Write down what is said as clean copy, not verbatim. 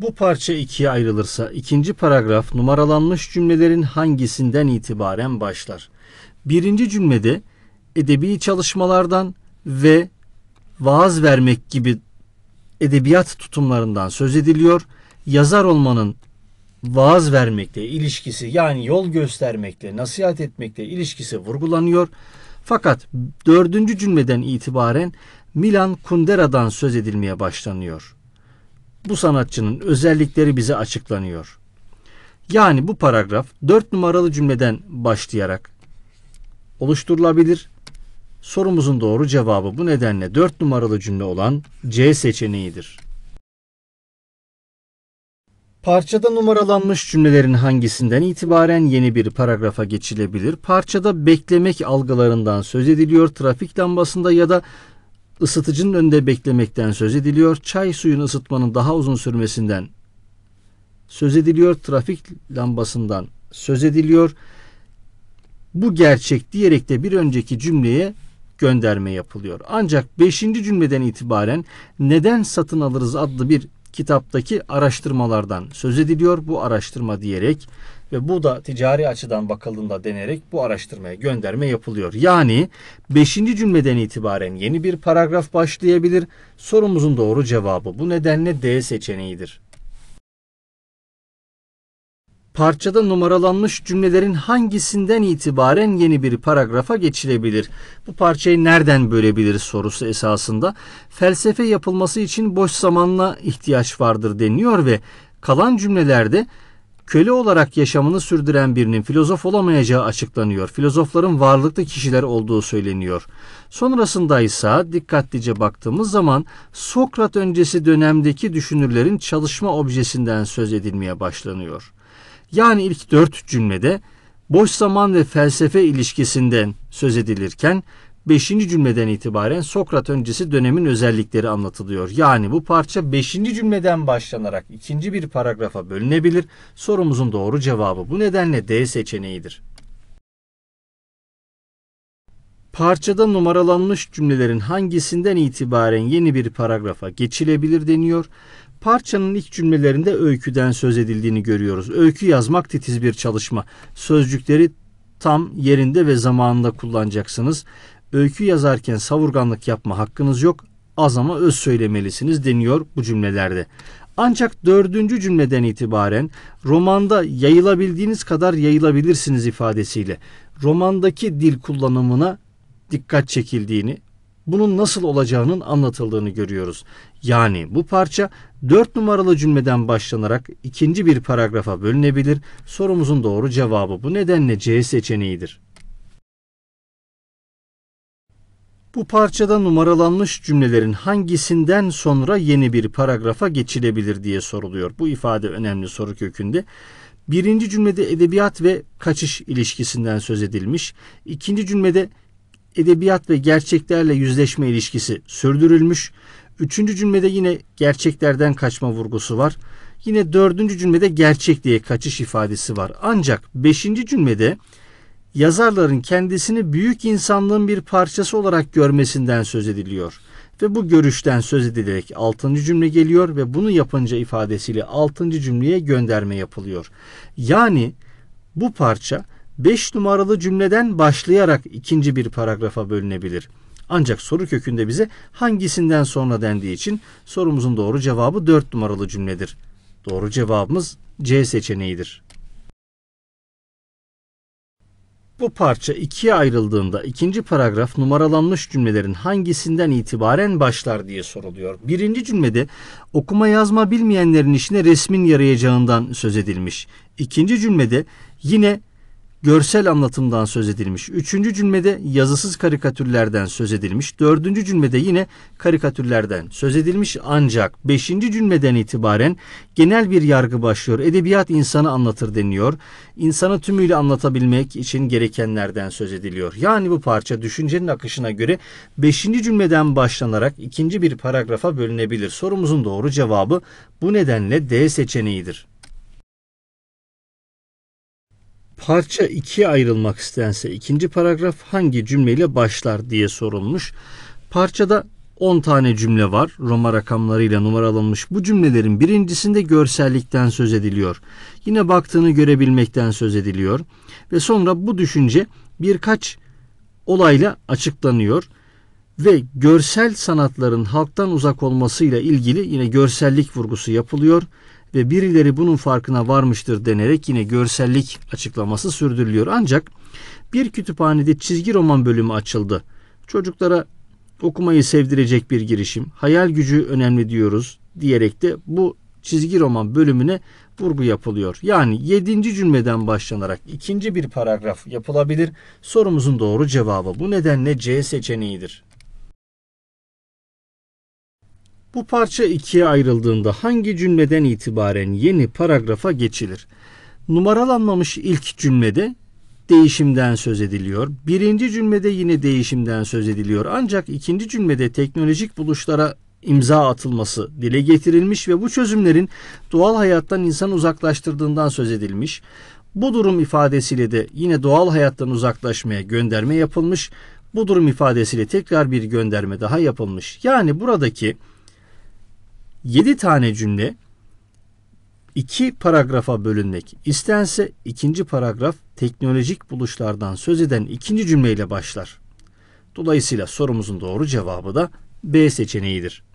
Bu parça ikiye ayrılırsa ikinci paragraf numaralanmış cümlelerin hangisinden itibaren başlar? Birinci cümlede edebi çalışmalardan ve vaaz vermek gibi edebiyat tutumlarından söz ediliyor. Yazar olmanın vaaz vermekle ilişkisi, yani yol göstermekle, nasihat etmekle ilişkisi vurgulanıyor. Fakat dördüncü cümleden itibaren Milan Kundera'dan söz edilmeye başlanıyor. Bu sanatçının özellikleri bize açıklanıyor. Yani bu paragraf 4 numaralı cümleden başlayarak oluşturulabilir. Sorumuzun doğru cevabı bu nedenle 4 numaralı cümle olan C seçeneğidir. Parçada numaralanmış cümlelerin hangisinden itibaren yeni bir paragrafa geçilebilir? Parçada beklemek algılarından söz ediliyor. Trafik lambasında ya da ısıtıcının önünde beklemekten söz ediliyor. Çay suyunu ısıtmanın daha uzun sürmesinden söz ediliyor. Trafik lambasından söz ediliyor. Bu gerçek diyerek de bir önceki cümleye gönderme yapılıyor. Ancak 5. cümleden itibaren Neden Satın Alırız adlı bir kitaptaki araştırmalardan söz ediliyor. Bu araştırma diyerek ve bu da ticari açıdan bakıldığında denerek bu araştırmaya gönderme yapılıyor. Yani 5. cümleden itibaren yeni bir paragraf başlayabilir. Sorumuzun doğru cevabı bu nedenle D seçeneğidir. Parçada numaralanmış cümlelerin hangisinden itibaren yeni bir paragrafa geçilebilir? Bu parçayı nereden bölebiliriz sorusu esasında. Felsefe yapılması için boş zamanla ihtiyaç vardır deniyor ve kalan cümlelerde köle olarak yaşamını sürdüren birinin filozof olamayacağı açıklanıyor. Filozofların varlıklı kişiler olduğu söyleniyor. Sonrasında ise dikkatlice baktığımız zaman Sokrat öncesi dönemdeki düşünürlerin çalışma objesinden söz edilmeye başlanıyor. Yani ilk 4 cümlede boş zaman ve felsefe ilişkisinden söz edilirken 5. cümleden itibaren Sokrat öncesi dönemin özellikleri anlatılıyor. Yani bu parça 5. cümleden başlanarak ikinci bir paragrafa bölünebilir. Sorumuzun doğru cevabı bu nedenle D seçeneğidir. Parçada numaralanmış cümlelerin hangisinden itibaren yeni bir paragrafa geçilebilir deniyor. Parçanın ilk cümlelerinde öyküden söz edildiğini görüyoruz. Öykü yazmak titiz bir çalışma. Sözcükleri tam yerinde ve zamanında kullanacaksınız. Öykü yazarken savurganlık yapma hakkınız yok. Az ama öz söylemelisiniz deniyor bu cümlelerde. Ancak 4. cümleden itibaren romanda yayılabildiğiniz kadar yayılabilirsiniz ifadesiyle romandaki dil kullanımına dikkat çekildiğini, bunun nasıl olacağının anlatıldığını görüyoruz. Yani bu parça 4 numaralı cümleden başlanarak ikinci bir paragrafa bölünebilir. Sorumuzun doğru cevabı bu nedenle C seçeneğidir. Bu parçada numaralanmış cümlelerin hangisinden sonra yeni bir paragrafa geçilebilir diye soruluyor. Bu ifade önemli soru kökünde. Birinci cümlede edebiyat ve kaçış ilişkisinden söz edilmiş. İkinci cümlede edebiyat ve gerçeklerle yüzleşme ilişkisi sürdürülmüş. Üçüncü cümlede yine gerçeklerden kaçma vurgusu var. Yine dördüncü cümlede gerçekliğe kaçış ifadesi var. Ancak 5. cümlede yazarların kendisini büyük insanlığın bir parçası olarak görmesinden söz ediliyor. Ve bu görüşten söz edilerek 6. cümle geliyor ve bunu yapınca ifadesiyle 6. cümleye gönderme yapılıyor. Yani bu parça 5 numaralı cümleden başlayarak ikinci bir paragrafa bölünebilir. Ancak soru kökünde bize hangisinden sonra dendiği için sorumuzun doğru cevabı 4 numaralı cümledir. Doğru cevabımız C seçeneğidir. Bu parça ikiye ayrıldığında ikinci paragraf numaralanmış cümlelerin hangisinden itibaren başlar diye soruluyor. Birinci cümlede okuma yazma bilmeyenlerin işine resmin yarayacağından söz edilmiş. İkinci cümlede yine görsel anlatımdan söz edilmiş. Üçüncü cümlede yazısız karikatürlerden söz edilmiş. Dördüncü cümlede yine karikatürlerden söz edilmiş. Ancak 5. cümleden itibaren genel bir yargı başlıyor. Edebiyat insanı anlatır deniyor. İnsanı tümüyle anlatabilmek için gerekenlerden söz ediliyor. Yani bu parça düşüncenin akışına göre 5. cümleden başlanarak ikinci bir paragrafa bölünebilir. Sorumuzun doğru cevabı bu nedenle D seçeneğidir. Parça ikiye ayrılmak istense ikinci paragraf hangi cümleyle başlar diye sorulmuş. Parçada 10 tane cümle var. Roma rakamlarıyla numaralanmış bu cümlelerin birincisinde görsellikten söz ediliyor. Yine baktığını görebilmekten söz ediliyor. Ve sonra bu düşünce birkaç olayla açıklanıyor. Ve görsel sanatların halktan uzak olmasıyla ilgili yine görsellik vurgusu yapılıyor. Ve birileri bunun farkına varmıştır denerek yine görsellik açıklaması sürdürülüyor. Ancak bir kütüphanede çizgi roman bölümü açıldı. Çocuklara okumayı sevdirecek bir girişim, hayal gücü önemli diyoruz diyerek de bu çizgi roman bölümüne vurgu yapılıyor. Yani 7. cümleden başlanarak ikinci bir paragraf yapılabilir. Sorumuzun doğru cevabı bu nedenle C seçeneğidir. Bu parça ikiye ayrıldığında hangi cümleden itibaren yeni paragrafa geçilir? Numaralanmamış ilk cümlede değişimden söz ediliyor. Birinci cümlede yine değişimden söz ediliyor. Ancak ikinci cümlede teknolojik buluşlara imza atılması dile getirilmiş ve bu çözümlerin doğal hayattan insanı uzaklaştırdığından söz edilmiş. Bu durum ifadesiyle de yine doğal hayattan uzaklaşmaya gönderme yapılmış. Bu durum ifadesiyle tekrar bir gönderme daha yapılmış. Yani buradaki 7 tane cümle 2 paragrafa bölünmek istense ikinci paragraf teknolojik buluşlardan söz eden ikinci cümleyle başlar. Dolayısıyla sorumuzun doğru cevabı da B seçeneğidir.